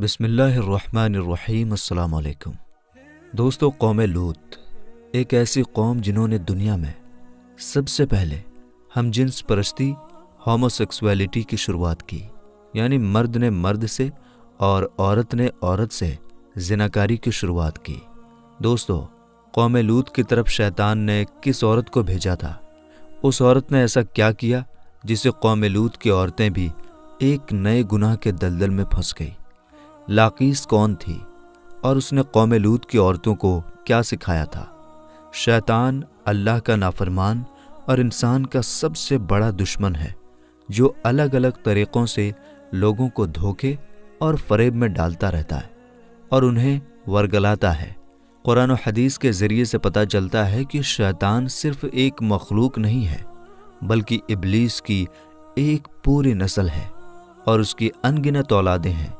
बिस्मिल्लाहिर्रहमानिर्रहीम। अस्सलाम वालेकुम दोस्तों। कौमे लूत एक ऐसी कौम जिन्होंने दुनिया में सबसे पहले हम जिन्स परस्ती होमोसेक्सुअलिटी की शुरुआत की, यानी मर्द ने मर्द से और औरत ने औरत से जिनाकारी की शुरुआत की। दोस्तों, कौमे लूत की तरफ शैतान ने किस औरत को भेजा था, उस औरत ने ऐसा क्या किया जिसे कौमे लूत की औरतें भी एक नए गुनाह के दलदल में फंस गई। लाक़ीस कौन थी और उसने कौमे लूत की औरतों को क्या सिखाया था। शैतान अल्लाह का नाफरमान और इंसान का सबसे बड़ा दुश्मन है, जो अलग अलग तरीक़ों से लोगों को धोखे और फरेब में डालता रहता है और उन्हें वरगलाता है। कुरान और हदीस के ज़रिए से पता चलता है कि शैतान सिर्फ एक मखलूक नहीं है, बल्कि इब्लीस की एक पूरी नस्ल है और उसकी अनगिनत औलादें हैं।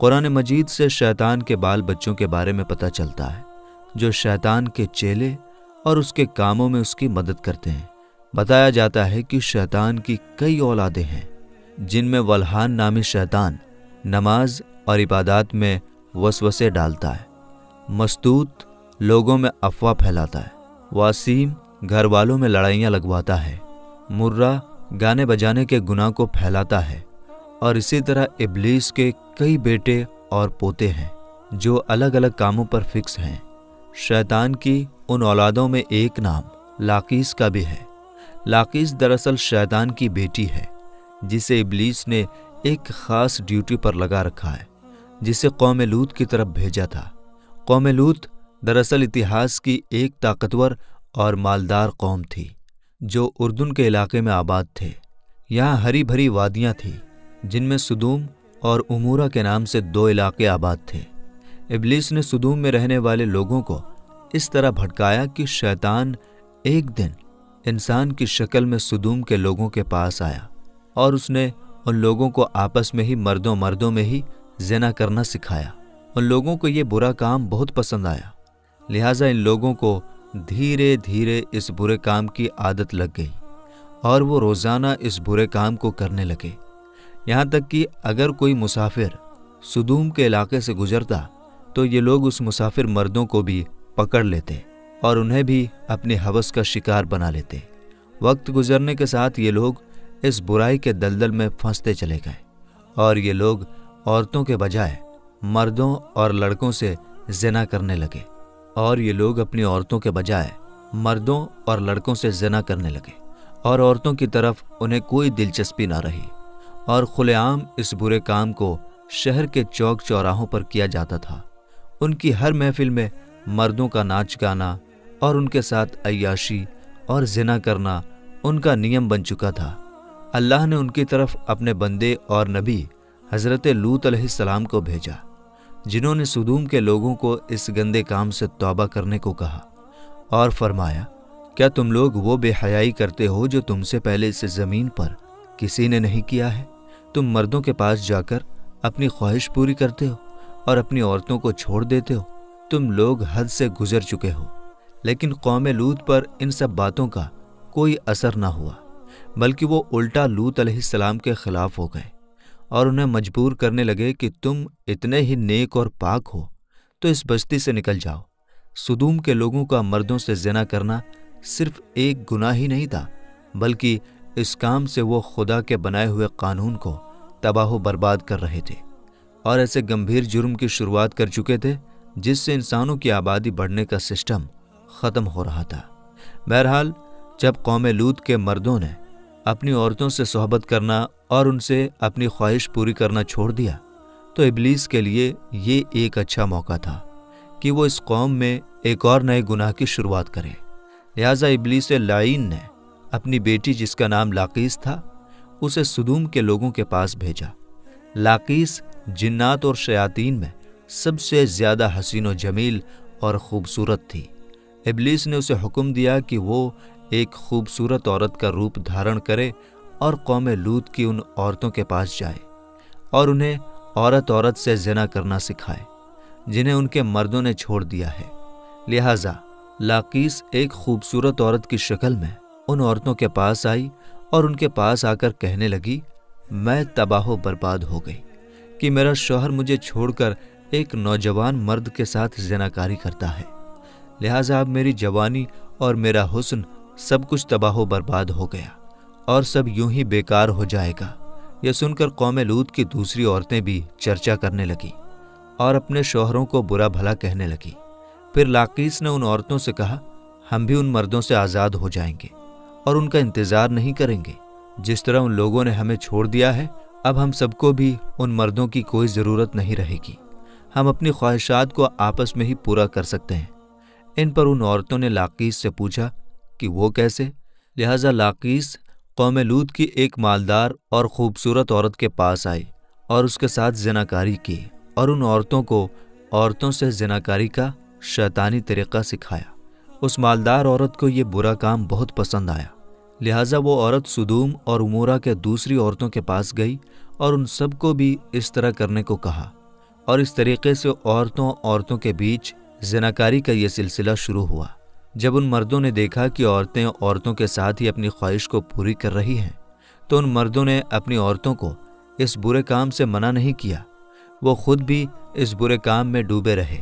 कुरान मजीद से शैतान के बाल बच्चों के बारे में पता चलता है, जो शैतान के चेले और उसके कामों में उसकी मदद करते हैं। बताया जाता है कि शैतान की कई औलादें हैं, जिनमें वल्हान नामी शैतान नमाज और इबादत में वसवसे डालता है, मस्तूत लोगों में अफवाह फैलाता है, वासीम घर वालों में लड़ाइयाँ लगवाता है, मुर्रा गाने बजाने के गुनाह को फैलाता है। और इसी तरह इब्लीस के कई बेटे और पोते हैं, जो अलग अलग कामों पर फिक्स हैं। शैतान की उन औलादों में एक नाम लाक़ीस का भी है। लाक़ीस दरअसल शैतान की बेटी है, जिसे इब्लीस ने एक ख़ास ड्यूटी पर लगा रखा है, जिसे कौमे लूत की तरफ भेजा था। कौमे लूत दरअसल इतिहास की एक ताकतवर और मालदार कौम थी, जो उर्दुन के इलाके में आबाद थे। यहाँ हरी भरी वादियाँ थीं, जिनमें सुदूम और उमूरा के नाम से दो इलाके आबाद थे। इब्लीस ने सुदूम में रहने वाले लोगों को इस तरह भटकाया कि शैतान एक दिन इंसान की शक्ल में सुदूम के लोगों के पास आया और उसने उन लोगों को आपस में ही मर्दों में ही ज़िना करना सिखाया। उन लोगों को ये बुरा काम बहुत पसंद आया, लिहाजा इन लोगों को धीरे धीरे इस बुरे काम की आदत लग गई और वो रोज़ाना इस बुरे काम को करने लगे। यहाँ तक कि अगर कोई मुसाफिर सुदूम के इलाके से गुजरता तो ये लोग उस मुसाफिर मर्दों को भी पकड़ लेते और उन्हें भी अपने हवस का शिकार बना लेते। वक्त गुजरने के साथ ये लोग इस बुराई के दलदल में फंसते चले गए और ये लोग औरतों के बजाय मर्दों और लड़कों से ज़िना करने लगे और ये लोग अपनी औरतों के बजाय मर्दों और लड़कों से ज़िना करने लगे और औरतों की तरफ उन्हें कोई दिलचस्पी ना रही। और खुलेआम इस बुरे काम को शहर के चौक चौराहों पर किया जाता था। उनकी हर महफिल में मर्दों का नाच गाना और उनके साथ अय्याशी और ज़िना करना उनका नियम बन चुका था। अल्लाह ने उनकी तरफ अपने बंदे और नबी हज़रत लूत अलैहिस्सलाम को भेजा, जिन्होंने सुदूम के लोगों को इस गंदे काम से तौबा करने को कहा और फरमाया, क्या तुम लोग वो बेहयाई करते हो जो तुमसे पहले इस ज़मीन पर किसी ने नहीं किया है। तुम मर्दों के पास जाकर अपनी ख्वाहिश पूरी करते हो और अपनी औरतों को छोड़ देते हो। तुम लोग हद से गुजर चुके हो। लेकिन कौमे लूत पर इन सब बातों का कोई असर ना हुआ, बल्कि वो उल्टा लूत अलैहिस्सलाम के ख़िलाफ़ हो गए और उन्हें मजबूर करने लगे कि तुम इतने ही नेक और पाक हो तो इस बस्ती से निकल जाओ। सुदूम के लोगों का मर्दों से ज़िना करना सिर्फ एक गुनाह ही नहीं था, बल्कि इस काम से वो खुदा के बनाए हुए कानून को तबाह बर्बाद कर रहे थे और ऐसे गंभीर जुर्म की शुरुआत कर चुके थे जिससे इंसानों की आबादी बढ़ने का सिस्टम ख़त्म हो रहा था। बहरहाल, जब कौमे लूत के मर्दों ने अपनी औरतों से सोहबत करना और उनसे अपनी ख्वाहिश पूरी करना छोड़ दिया तो इब्लीस के लिए ये एक अच्छा मौका था कि वो इस कौम में एक और नए गुनाह की शुरुआत करे। लिहाजा इब्लीस लाइन ने अपनी बेटी, जिसका नाम लाक़ीस था, उसे सुदूम के लोगों के पास भेजा। लाक़ीस जिन्नात और शयातीन में सबसे ज़्यादा हसीन व जमील और ख़ूबसूरत थी। इब्लीस ने उसे हुक्म दिया कि वो एक ख़ूबसूरत औरत का रूप धारण करे और कौमे लूत की उन औरतों के पास जाए और उन्हें औरत से ज़िना करना सिखाए, जिन्हें उनके मर्दों ने छोड़ दिया है। लिहाजा लाक़ीस एक ख़ूबसूरत औरत की शक्ल में उन औरतों के पास आई और उनके पास आकर कहने लगी, मैं तबाह बर्बाद हो गई। कि मेरा शौहर मुझे छोड़कर एक नौजवान मर्द के साथ ज़िनाकारी करता है, लिहाजा अब मेरी जवानी और मेरा हुस्न सब कुछ तबाह बर्बाद हो गया और सब यूं ही बेकार हो जाएगा। यह सुनकर कौमे लूत की दूसरी औरतें भी चर्चा करने लगी और अपने शौहरों को बुरा भला कहने लगी। फिर लाक़ीस ने उन औरतों से कहा, हम भी उन मर्दों से आज़ाद हो जाएंगे और उनका इंतज़ार नहीं करेंगे। जिस तरह उन लोगों ने हमें छोड़ दिया है, अब हम सबको भी उन मर्दों की कोई ज़रूरत नहीं रहेगी। हम अपनी ख्वाहिशात को आपस में ही पूरा कर सकते हैं। इन पर उन औरतों ने लाक़ीस से पूछा कि वो कैसे। लिहाजा लाक़ीस कौमे लूत की एक मालदार और ख़ूबसूरत औरत के पास आई और उसके साथ ज़िनाकारी की और उन औरतों को औरतों से ज़िनाकारी का शैतानी तरीक़ा सिखाया। उस मालदार औरत को ये बुरा काम बहुत पसंद आया, लिहाजा वो औरत सुदूम और उमूरा के दूसरी औरतों के पास गई और उन सबको भी इस तरह करने को कहा और इस तरीक़े से औरतों के बीच ज़िनाकारी का ये सिलसिला शुरू हुआ। जब उन मर्दों ने देखा कि औरतें औरतों के साथ ही अपनी ख्वाहिश को पूरी कर रही हैं, तो उन मर्दों ने अपनी औरतों को इस बुरे काम से मना नहीं किया। वो खुद भी इस बुरे काम में डूबे रहे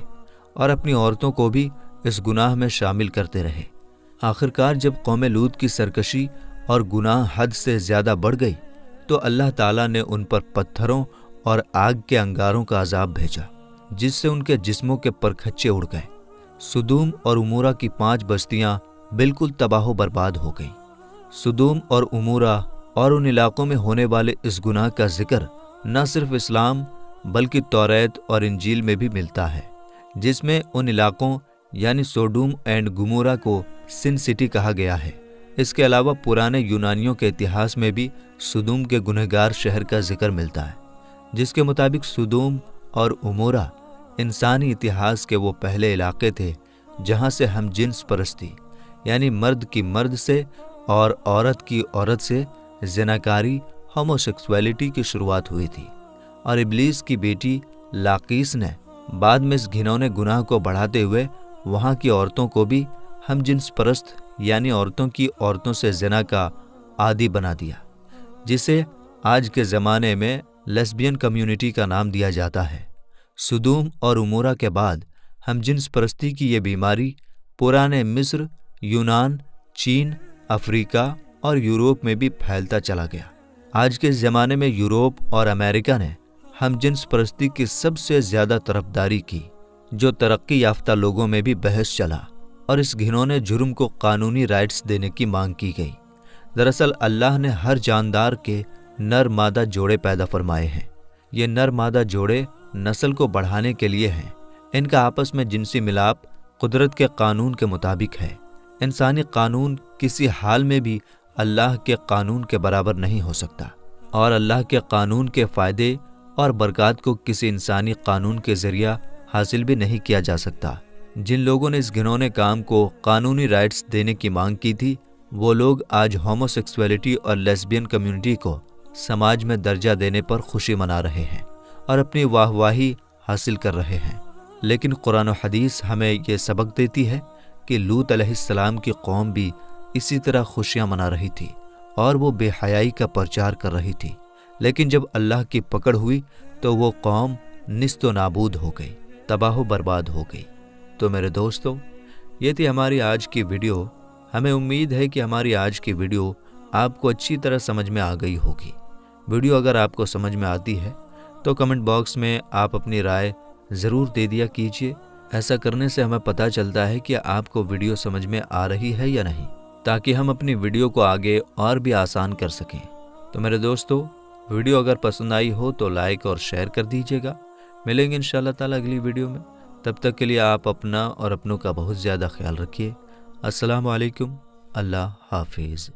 और अपनी औरतों को भी इस गुनाह में शामिल करते रहे। आखिरकार जब कौमे लूत की सरकशी और गुनाह हद से ज़्यादा बढ़ गई तो अल्लाह ताला ने उन पर पत्थरों और आग के अंगारों का अजाब भेजा, जिससे उनके जिस्मों के परखच्चे उड़ गए। सुदूम और उमूरा की 5 बस्तियां बिल्कुल तबाह बर्बाद हो गईं। सुदूम और उमूरा और उन इलाक़ों में होने वाले इस गुनाह का जिक्र न सिर्फ इस्लाम बल्कि तौरात और इंजील में भी मिलता है, जिसमें उन इलाक़ों यानी सोडूम एंड गुमूरा को सिन सिटी कहा गया है। इसके अलावा पुराने यूनानियों के इतिहास में भी सुदूम के गुनहगार शहर का जिक्र मिलता है, जिसके मुताबिक सुदूम और उमूरा इंसानी इतिहास के वो पहले इलाके थे जहाँ से हम जिन्स परस्ती यानी मर्द की मर्द से और औरत की औरत से ज़िनाकारी होमोसेक्सुअलिटी की शुरुआत हुई थी। और इब्लीस की बेटी लाक़ीस ने बाद में इस घिनौने गुनाह को बढ़ाते हुए वहाँ की औरतों को भी हम जिन्स परस्त यानी औरतों की औरतों से ज़िना का आदी बना दिया, जिसे आज के ज़माने में लेस्बियन कम्युनिटी का नाम दिया जाता है। सुदूम और उमूरा के बाद हम जिन्स परस्ती की ये बीमारी पुराने मिस्र, यूनान, चीन, अफ्रीका और यूरोप में भी फैलता चला गया। आज के ज़माने में यूरोप और अमेरिका ने हम जिन्स परस्ती की सबसे ज़्यादा तरफदारी की, जो तरक्की याफ्ता लोगों में भी बहस चला और इस घिनौने जुर्म को कानूनी राइट्स देने की मांग की गई। दरअसल अल्लाह ने हर जानदार के नर मादा जोड़े पैदा फरमाए हैं। ये नर मादा जोड़े नस्ल को बढ़ाने के लिए हैं। इनका आपस में जिनसी मिलाप कुदरत के कानून के मुताबिक है। इंसानी कानून किसी हाल में भी अल्लाह के कानून के बराबर नहीं हो सकता और अल्लाह के कानून के फ़ायदे और बरकत को किसी इंसानी कानून के ज़रिया हासिल भी नहीं किया जा सकता। जिन लोगों ने इस घिनौने काम को कानूनी राइट्स देने की मांग की थी, वो लोग आज होमोसेक्सुअलिटी और लेस्बियन कम्युनिटी को समाज में दर्जा देने पर खुशी मना रहे हैं और अपनी वाहवाही हासिल कर रहे हैं। लेकिन कुरान और हदीस हमें यह सबक देती है कि लूत अलैहिस्सलाम की कौम भी इसी तरह खुशियाँ मना रही थी और वो बेहयाई का प्रचार कर रही थी, लेकिन जब अल्लाह की पकड़ हुई तो वो कौम निस्तो नाबूद हो गई, तबाह बर्बाद हो गई। तो मेरे दोस्तों, ये थी हमारी आज की वीडियो। हमें उम्मीद है कि हमारी आज की वीडियो आपको अच्छी तरह समझ में आ गई होगी। वीडियो अगर आपको समझ में आती है तो कमेंट बॉक्स में आप अपनी राय ज़रूर दे दिया कीजिए। ऐसा करने से हमें पता चलता है कि आपको वीडियो समझ में आ रही है या नहीं, ताकि हम अपनी वीडियो को आगे और भी आसान कर सकें। तो मेरे दोस्तों, वीडियो अगर पसंद आई हो तो लाइक और शेयर कर दीजिएगा। मिलेंगे इंशाल्लाह ताला अगली वीडियो में। तब तक के लिए आप अपना और अपनों का बहुत ज़्यादा ख्याल रखिए। अस्सलाम वालेकुम, अल्लाह हाफिज़।